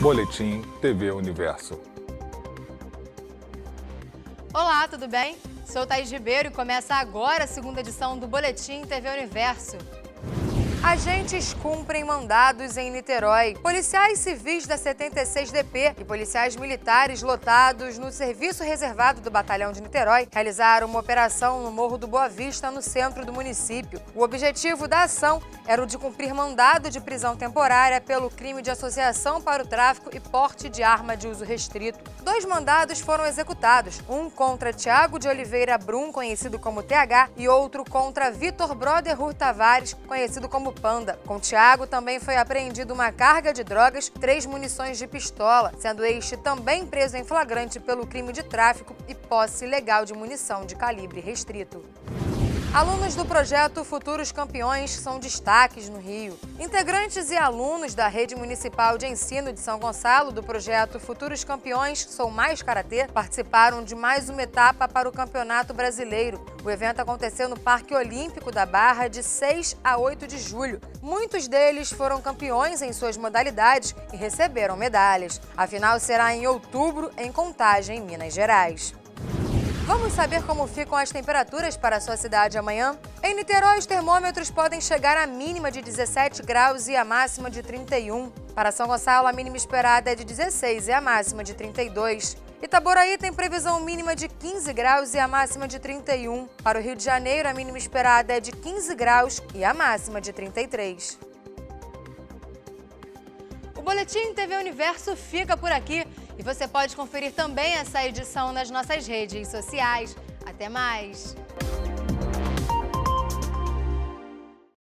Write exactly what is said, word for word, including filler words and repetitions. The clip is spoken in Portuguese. Boletim T V Universo. Olá, tudo bem? Sou Thaís Ribeiro e começa agora a segunda edição do Boletim T V Universo. Agentes cumprem mandados em Niterói. Policiais civis da setenta e seis D P e policiais militares lotados no serviço reservado do Batalhão de Niterói realizaram uma operação no Morro do Boa Vista, no centro do município. O objetivo da ação era o de cumprir mandado de prisão temporária pelo crime de associação para o tráfico e porte de arma de uso restrito. Dois mandados foram executados, um contra Thiago de Oliveira Brum, conhecido como T H, e outro contra Vitor Broderhur Tavares, conhecido como Panda. Com Thiago também foi apreendida uma carga de drogas, três munições de pistola, sendo este também preso em flagrante pelo crime de tráfico e posse ilegal de munição de calibre restrito. Alunos do projeto Futuros Campeões são destaques no Rio. Integrantes e alunos da Rede Municipal de Ensino de São Gonçalo do projeto Futuros Campeões São Mais Karatê participaram de mais uma etapa para o Campeonato Brasileiro. O evento aconteceu no Parque Olímpico da Barra de seis a oito de julho. Muitos deles foram campeões em suas modalidades e receberam medalhas. A final será em outubro, em Contagem, em Minas Gerais. Vamos saber como ficam as temperaturas para a sua cidade amanhã? Em Niterói, os termômetros podem chegar à mínima de dezessete graus e a máxima de trinta e um. Para São Gonçalo, a mínima esperada é de dezesseis e a máxima de trinta e dois. Itaboraí tem previsão mínima de quinze graus e a máxima de trinta e um. Para o Rio de Janeiro, a mínima esperada é de quinze graus e a máxima de trinta e três. O Boletim T V Universo fica por aqui. E você pode conferir também essa edição nas nossas redes sociais. Até mais!